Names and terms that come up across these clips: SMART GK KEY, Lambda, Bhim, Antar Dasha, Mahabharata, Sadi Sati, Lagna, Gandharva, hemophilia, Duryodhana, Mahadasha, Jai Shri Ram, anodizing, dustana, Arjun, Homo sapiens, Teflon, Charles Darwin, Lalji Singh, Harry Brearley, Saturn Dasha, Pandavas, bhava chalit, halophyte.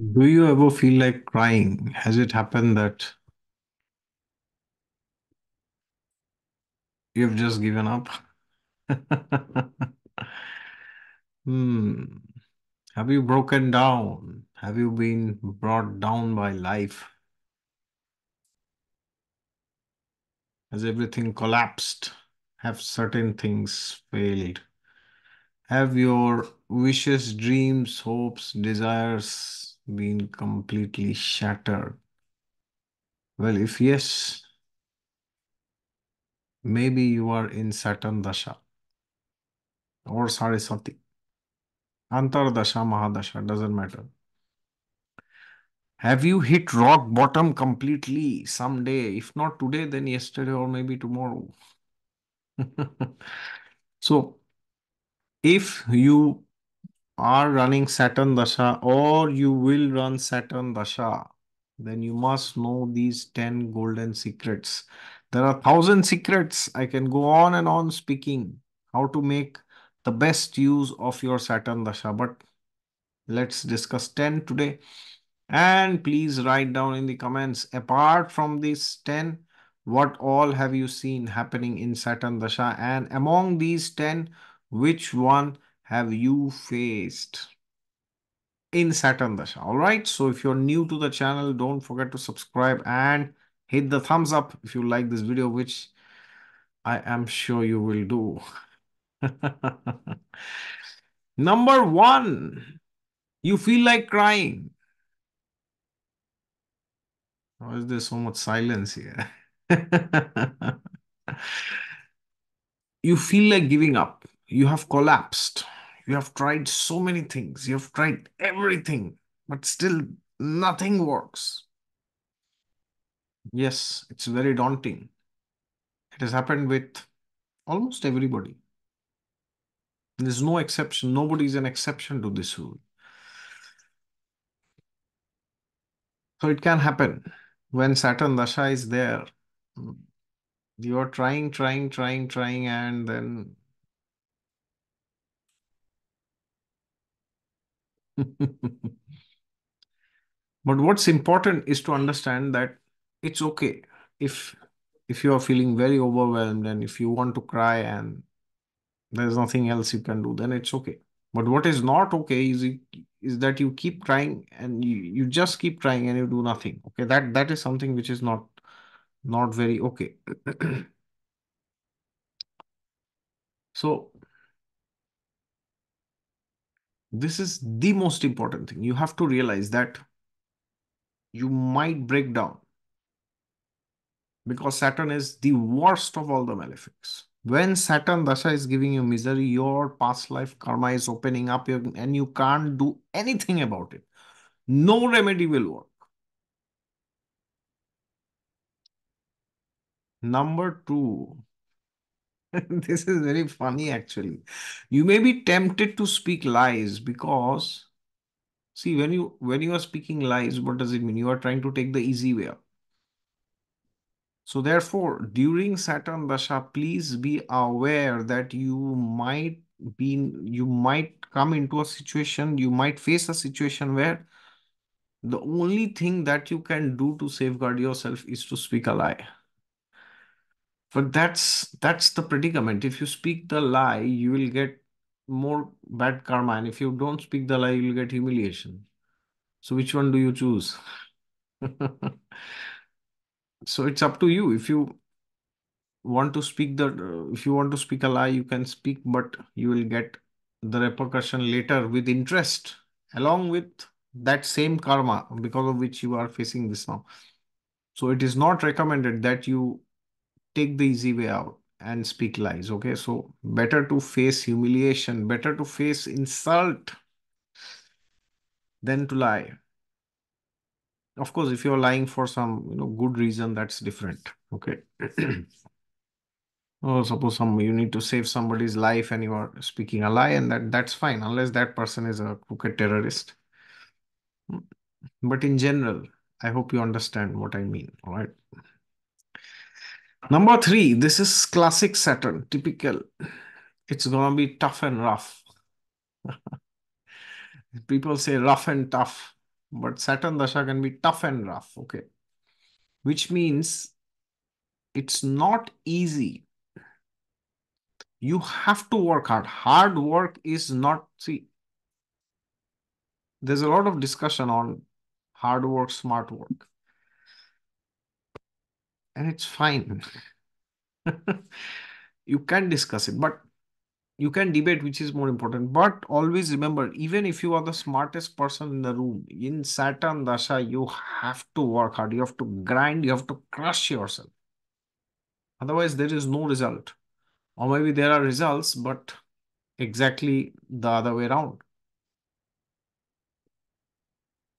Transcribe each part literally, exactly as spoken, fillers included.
Do you ever feel like crying? Has it happened that you've just given up? Hmm. Have you broken down? Have you been brought down by life? Has everything collapsed? Have certain things failed? Have your wishes, dreams, hopes, desires been completely shattered? Well, if yes, maybe you are in Saturn Dasha or Sadi Sati. Antar Dasha, Mahadasha, doesn't matter. Have you hit rock bottom completely someday? If not today, then yesterday or maybe tomorrow. So, if you are running Saturn Dasha or you will run Saturn Dasha, then you must know these ten golden secrets. There are thousand secrets. I can go on and on speaking how to make the best use of your Saturn Dasha, but let's discuss ten today. And please write down in the comments, apart from these ten, what all have you seen happening in Saturn Dasha, and among these ten, which one have you faced in Saturn Dasha? All right. So if you're new to the channel, don't forget to subscribe and hit the thumbs up if you like this video, which I am sure you will do. Number one, you feel like crying. Why is there so much silence here? You feel like giving up. You have collapsed. You have tried so many things. You have tried everything, but still nothing works. Yes, it's very daunting. It has happened with almost everybody. There's no exception. Nobody is an exception to this rule. So it can happen when Saturn Dasha is there. You are trying, trying, trying, trying, and then but what's important is to understand that it's okay if if you are feeling very overwhelmed and if you want to cry and there's nothing else you can do, then it's okay. But what is not okay is, is that you keep trying and you, you just keep trying and you do nothing. Okay, that that is something which is not not very okay. So this is the most important thing. You have to realize that you might break down because Saturn is the worst of all the malefics. When Saturn Dasha is giving you misery, your past life karma is opening up and you can't do anything about it. No remedy will work. Number two. This is very funny actually. You may be tempted to speak lies because, see, when you when you are speaking lies, what does it mean? You are trying to take the easy way out. So therefore, during Saturn Dasha, please be aware that you might be, you might come into a situation, you might face a situation where the only thing that you can do to safeguard yourself is to speak a lie. But that's, that's the predicament. If you speak the lie, you will get more bad karma. And if you don't speak the lie, you will get humiliation. So which one do you choose? So it's up to you. If you want to speak the, uh, if you want to speak a lie, you can speak, but you will get the repercussion later with interest, along with that same karma because of which you are facing this now. So it is not recommended that you take the easy way out and speak lies. Okay, so better to face humiliation, better to face insult than to lie. Of course, if you're lying for some, you know, good reason, that's different. Okay. Oh, suppose some you need to save somebody's life and you are speaking a lie, and that, that's fine, unless that person is a crooked terrorist. But in general, I hope you understand what I mean. All right. Number three, this is classic Saturn, typical. It's gonna be tough and rough. People say rough and tough. But Saturn Dasha can be tough and rough, okay? Which means it's not easy. You have to work hard. Hard work is not, see, there's a lot of discussion on hard work, smart work. And it's fine. You can discuss it, but you can debate which is more important. But always remember, even if you are the smartest person in the room, in Saturn Dasha, you have to work hard. You have to grind. You have to crush yourself. Otherwise, there is no result. Or maybe there are results, but exactly the other way around.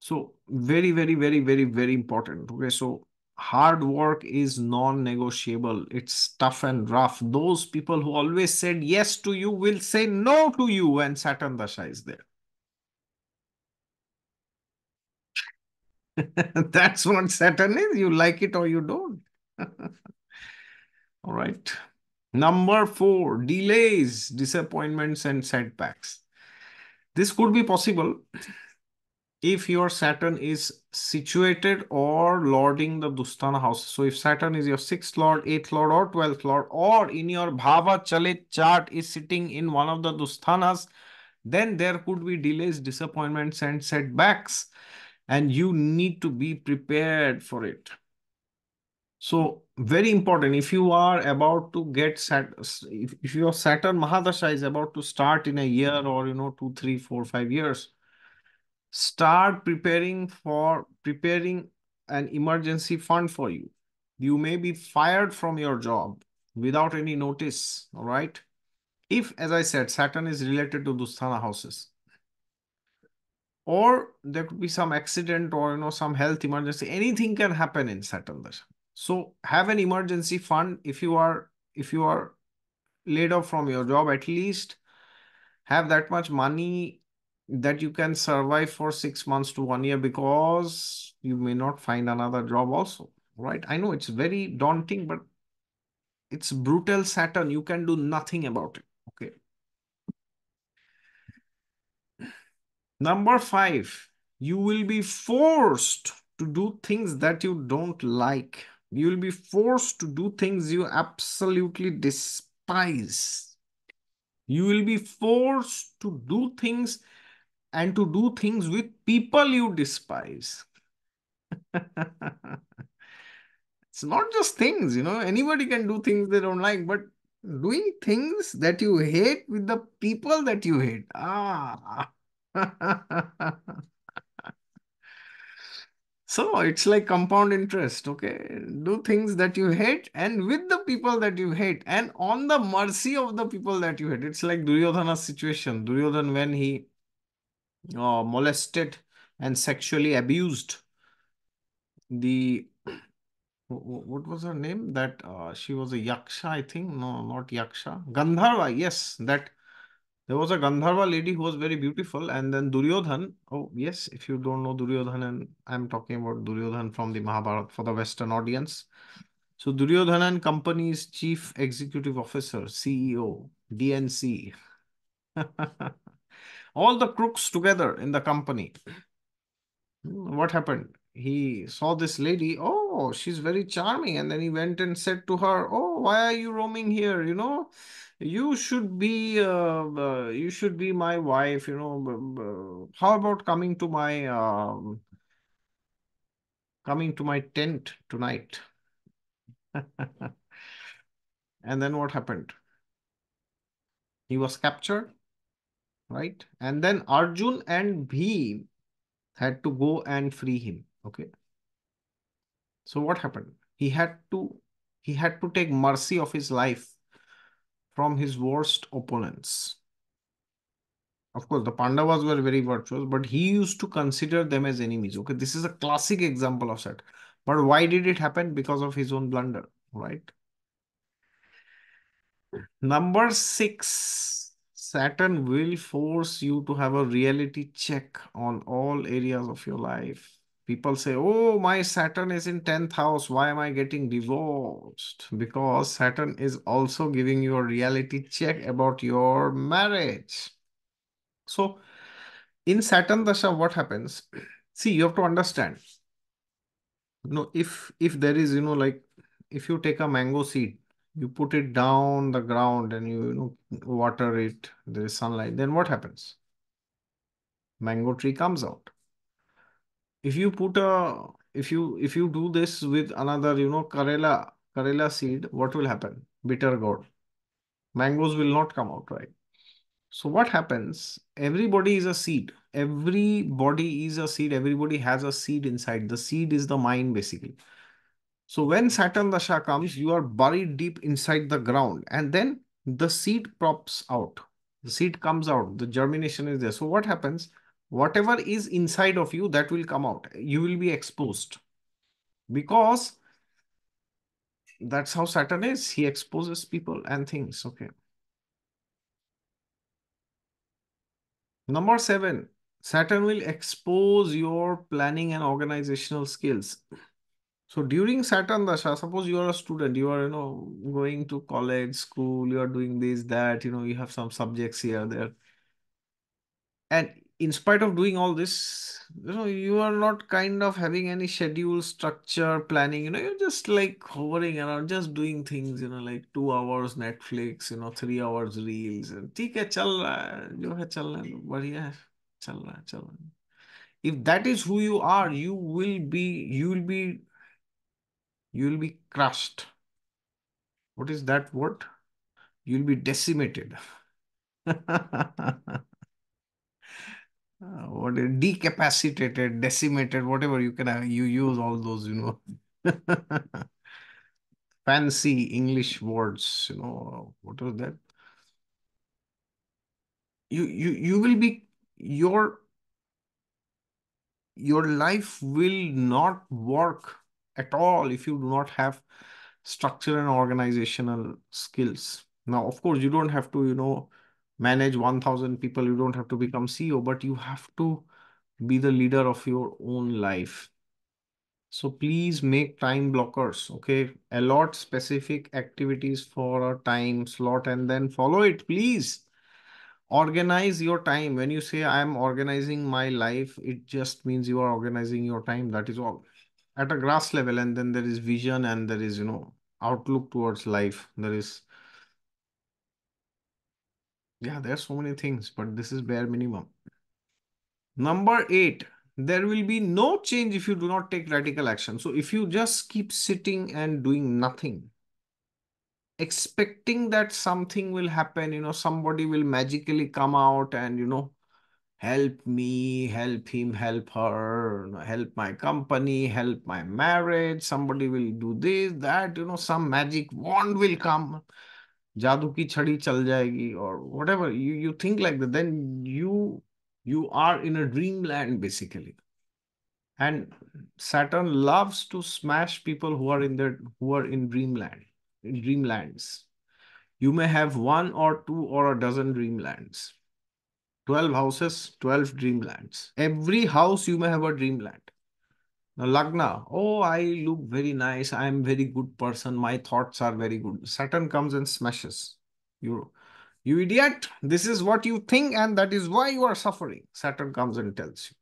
So very, very, very, very, very important. Okay, so hard work is non-negotiable. It's tough and rough. Those people who always said yes to you will say no to you when Saturn Dasha is there. That's what Saturn is. You like it or you don't. All right. Number four, delays, disappointments and setbacks. This could be possible if your Saturn is situated or lording the dustana house. So if Saturn is your sixth lord, eighth lord or twelfth lord, or in your bhava chalit chart is sitting in one of the dustanas, then there could be delays, disappointments and setbacks, and you need to be prepared for it. So very important, if you are about to get, sat if, if your Saturn Mahadasha is about to start in a year or, you know, two, three, four, five years, start preparing for preparing an emergency fund for you. You may be fired from your job without any notice, all right? If, as I said, Saturn is related to dustana houses, or there could be some accident or, you know, some health emergency, anything can happen in Saturn Dasha. So have an emergency fund. If you are, if you are laid off from your job, at least have that much money that you can survive for six months to one year, because you may not find another job also, right? I know it's very daunting, but it's brutal Saturn. You can do nothing about it, okay? Number five, you will be forced to do things that you don't like. You will be forced to do things you absolutely despise. You will be forced to do things and to do things with people you despise. It's not just things, you know, anybody can do things they don't like, but doing things that you hate with the people that you hate. Ah. So it's like compound interest, okay? Do things that you hate and with the people that you hate and on the mercy of the people that you hate. It's like Duryodhana's situation. Duryodhana, when he Uh, molested and sexually abused the, what was her name? That uh, she was a yaksha, I think. No, not yaksha. Gandharva, yes. That there was a Gandharva lady who was very beautiful, and then Duryodhan. Oh, yes. If you don't know Duryodhan, and I'm talking about Duryodhan from the Mahabharata for the Western audience. So Duryodhan and Company's Chief Executive Officer, C E O, D N C. All the crooks together in the company. What happened? He saw this lady. Oh, she's very charming. And then he went and said to her, oh, why are you roaming here? You know, you should be, uh, uh, you should be my wife. You know, uh, how about coming to my, uh, coming to my tent tonight? And then what happened? He was captured. Right? And then Arjun and Bhim had to go and free him. Okay. So what happened? He had to, he had to take mercy of his life from his worst opponents. Of course, the Pandavas were very virtuous, but he used to consider them as enemies. Okay. This is a classic example of that. But why did it happen? Because of his own blunder. Right? Number six. Saturn will force you to have a reality check on all areas of your life. People say, oh, my Saturn is in tenth house. Why am I getting divorced? Because Saturn is also giving you a reality check about your marriage. So in Saturn Dasha, what happens? See, you have to understand. No, if if there is, you know, like if you take a mango seed, you put it down the ground and you, you know, water it, there is sunlight, then what happens? Mango tree comes out. If you put a, if you, if you do this with another, you know, Karela, Karela seed, what will happen? Bitter gourd. Mangoes will not come out, right? So what happens? Everybody is a seed. Everybody is a seed. Everybody has a seed inside. The seed is the mind, basically. So when Saturn Dasha comes, you are buried deep inside the ground, and then the seed pops out. The seed comes out. The germination is there. So what happens? Whatever is inside of you, that will come out. You will be exposed, because that's how Saturn is. He exposes people and things. Okay. Number seven, Saturn will expose your planning and organizational skills. So during Saturn Dasha, suppose you are a student, you are, you know, going to college, school, you are doing this, that, you know, you have some subjects here, there. And in spite of doing all this, you know, you are not kind of having any schedule, structure, planning, you know, you're just like hovering around, just doing things, you know, like two hours Netflix, you know, three hours reels, and if that is who you are, you will be, you will be, you will be crushed. What is that word? You'll be decimated. Uh, what is decapacitated, decimated, whatever you can have, you use all those, you know, fancy English words, you know, what was that? You, you, you will be, your, your life will not work at all if you do not have structure and organizational skills. Now, of course, you don't have to, you know, manage one thousand people, you don't have to become C E O, but you have to be the leader of your own life. So please make time blockers, okay? Allot specific activities for a time slot and then follow it, please. Organize your time. When you say, I'm organizing my life, it just means you are organizing your time, that is all. At a grass level, and then there is vision and there is, you know, outlook towards life. There is Yeah, there are so many things, but this is bare minimum. Number eight, there will be no change if you do not take radical action. So if you just keep sitting and doing nothing, expecting that something will happen, you know, somebody will magically come out and, you know, help me, help him, help her, help my company, help my marriage, somebody will do this, that, you know, some magic wand will come. Jadoo ki chhadi chal jayegi or whatever, you, you think like that, then you, you are in a dreamland basically. And Saturn loves to smash people who are in their, who are in dreamland, in dreamlands. You may have one or two or a dozen dreamlands. twelve houses, twelve dreamlands. Every house you may have a dreamland. Now, Lagna, oh, I look very nice. I am very good person. My thoughts are very good. Saturn comes and smashes you. You idiot. This is what you think and that is why you are suffering. Saturn comes and tells you.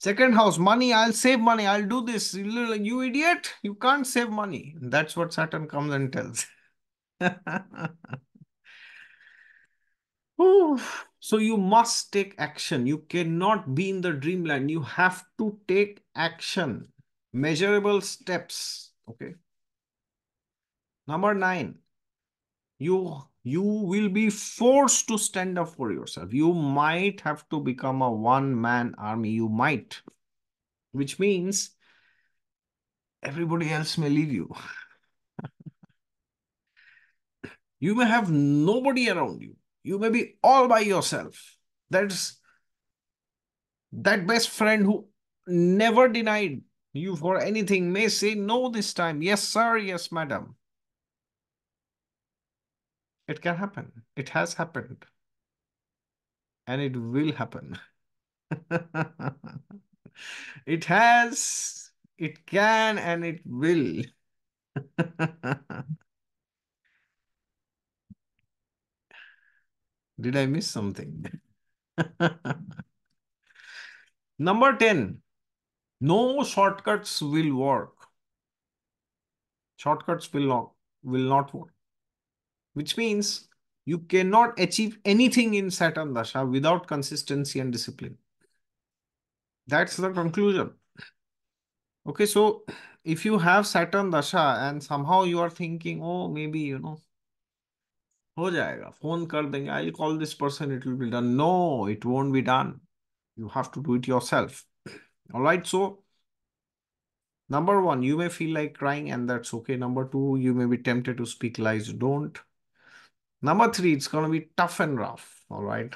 Second house, money. I'll save money. I'll do this. You idiot. You can't save money. That's what Saturn comes and tells. Ooh. So you must take action. You cannot be in the dreamland. You have to take action. Measurable steps. Okay. Number nine. You, you will be forced to stand up for yourself. You might have to become a one-man army. You might. Which means everybody else may leave you. You may have nobody around you. You may be all by yourself. That's that best friend who never denied you for anything may say no this time. Yes, sir. Yes, madam. It can happen. It has happened. And it will happen. It has, it can, and it will. Did I miss something? Number ten. No shortcuts will work. Shortcuts will not, will not work. Which means you cannot achieve anything in Saturn Dasha without consistency and discipline. That's the conclusion. Okay, so if you have Saturn Dasha and somehow you are thinking, oh, maybe, you know, ho jayega, phone kar denge, I'll call this person, it will be done. No, it won't be done. You have to do it yourself. All right, so number one, you may feel like crying and that's okay. Number two, you may be tempted to speak lies. Don't. Number three, it's going to be tough and rough, all right?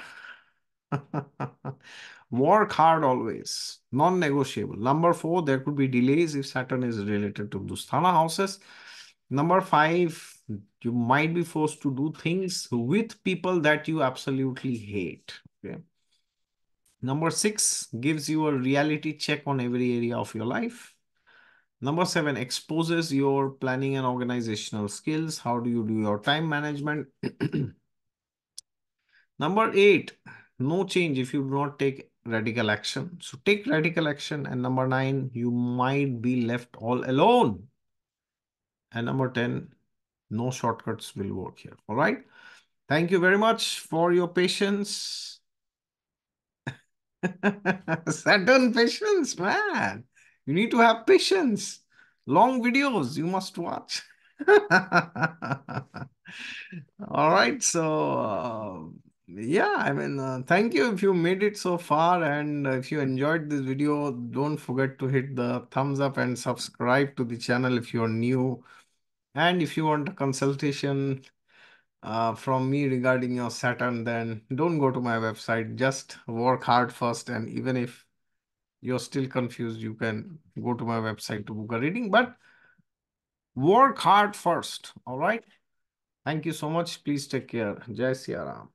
Work hard always, non-negotiable. Number four, there could be delays if Saturn is related to dustana houses. Number five, you might be forced to do things with people that you absolutely hate, okay? Number six, gives you a reality check on every area of your life. Number seven, exposes your planning and organizational skills. How do you do your time management? Number eight, no change if you do not take radical action. So take radical action. And number nine, you might be left all alone. And number ten, no shortcuts will work here. All right. Thank you very much for your patience. Saturn patience, man. You need to have patience. Long videos you must watch. All right. So, uh, yeah, I mean, uh, thank you if you made it so far. And if you enjoyed this video, don't forget to hit the thumbs up and subscribe to the channel if you're new. And if you want a consultation uh, from me regarding your Saturn, then don't go to my website. Just work hard first. And even if you're still confused, you can go to my website to book a reading, but work hard first. All right. Thank you so much. Please take care. Jai Shri Ram.